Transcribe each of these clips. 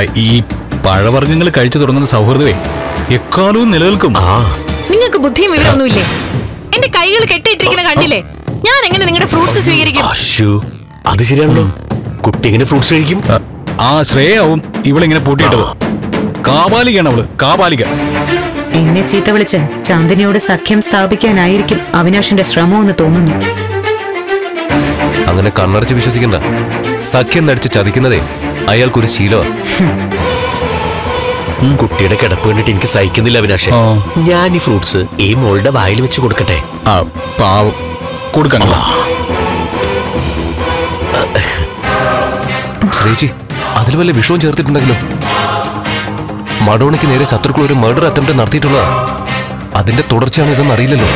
E. Paravargan culture on the Sauverde. A carun Nilkum. Ningakubutim Vironule. And a Kayo get taken a handle. Yan and a fruits is very good. Shoe. Adishirano could take in a fruit stream. Ah, Sray, even in a potato. Kabaligan, Kabaligan. In its Italian, Chandino Sakim Stabik and Irkim Avinash and Stramo on the Toman. I'm going to convert to Vishakina. Sakin that Chadikina. I'll go to Silo. Could take a point in Kisaki in the Lavinash. Yanni fruits, aim old a while which you could cut a pow. Srechi, other will be shown to the Madonna can erase Saturku to murder attempt at Narthitula. I think the Todorchan is the Marillo.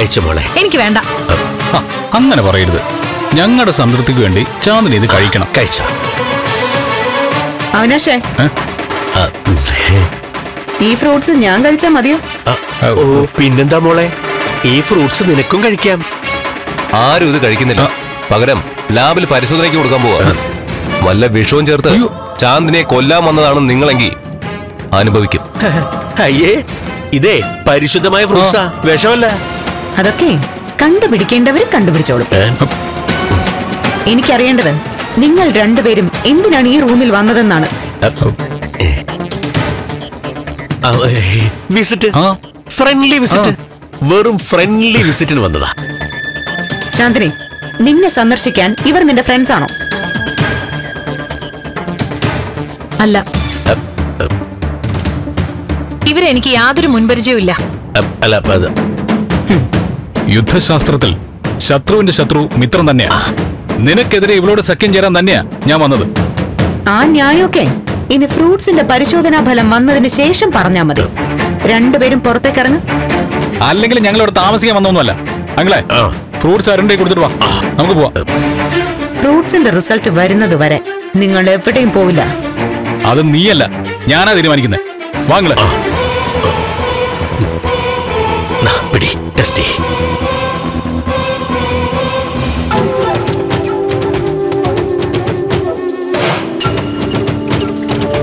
Inkivanda. I'm never read it. Younger Sandra Gundi, Chandani the Karikana Kaisa. Avinash, E fruits in younger Chamadio? Oh, Pindanda Mole. E fruits in a Kungari camp. Are you the Karikin? Pagram, Label Paris, like you would come over. Mala Vishon Jarta, Chandane Kola Mana Ningalangi. Anabuki. Aye, Ide, Paris to the my frusa, Veshola. That's okay. Can't be kind of very controversial. In carrying the Ningle run the bedroom in the Nani room will wander than visit friendly visit. We're friendly visit in Vandana Chandini Ninna Sunder she can even in the friends. Allah even any other Munberjula. Yudha Shastratil, Shatru in the Shatru, Mitra Nania. Nina Kedri wrote a second year on Nania, Yamanadu. Anya, okay. In the fruits in the Parisho than a Palamana in the station Paranamadi. Run the bed in Porta Karana. I'll link a young Lord Thomas Yamanola. Angla, fruits are in the good fruits in the result of Varina the Vare, Ningal Everett in Povilla. Other Niela, Yana the Rimakina, Wangla. Pretty dusty.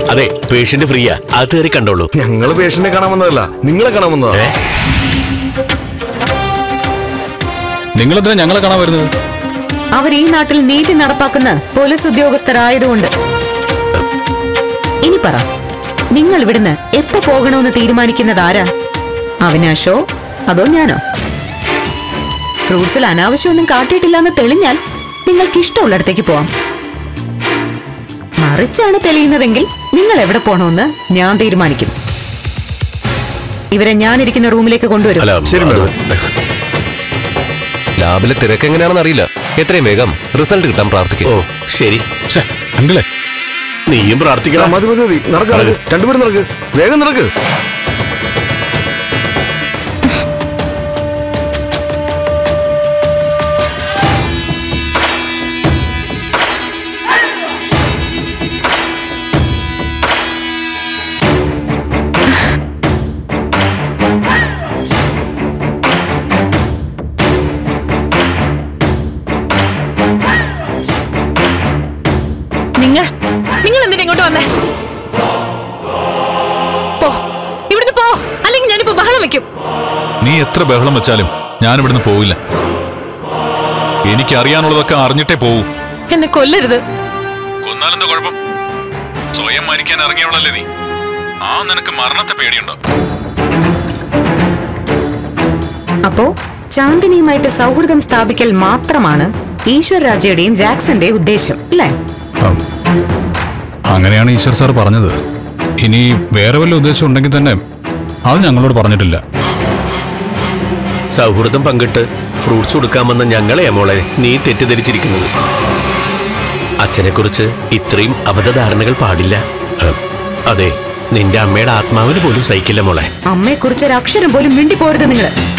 Are patient free? Are they condoled? Younger patient Canamala, Ningla Canamala. Ningla than Yangla Canavana. Our in until neat in Arapakana, police of the Augustara. Inipara Ningal Vidina, Epa Pogan on the Tirmanik in the Dara. Avinasho. Adoniana fruits will announce you in the cartel till on the Telinian. Ningle Kishto let take a poem. Marichana Telina Ringil, Ningle ever upon on the Nyan the Manikin. Even a Yan in a room like a conduit. Label at the reckoning and a rilla. Etre Megam, resulted dump article. Oh, Sherry, sir, Angle. Name article, Mother Nargal, Tandu Nargal, Regan Nargal. I am not going to go to the house. I am going to go to the house. I am going to go to the house. I am going to go to the house. Sahuram Pangata, fruits would come on the Yangala Mola, neat to the Chirikin. Achenekurce, itrim, Avada Arnagal Padilla. Ade, Ninda made Atma with Bulu Saikila Mola. Ame Kurcher action and Bolu Mindi Porta Miller.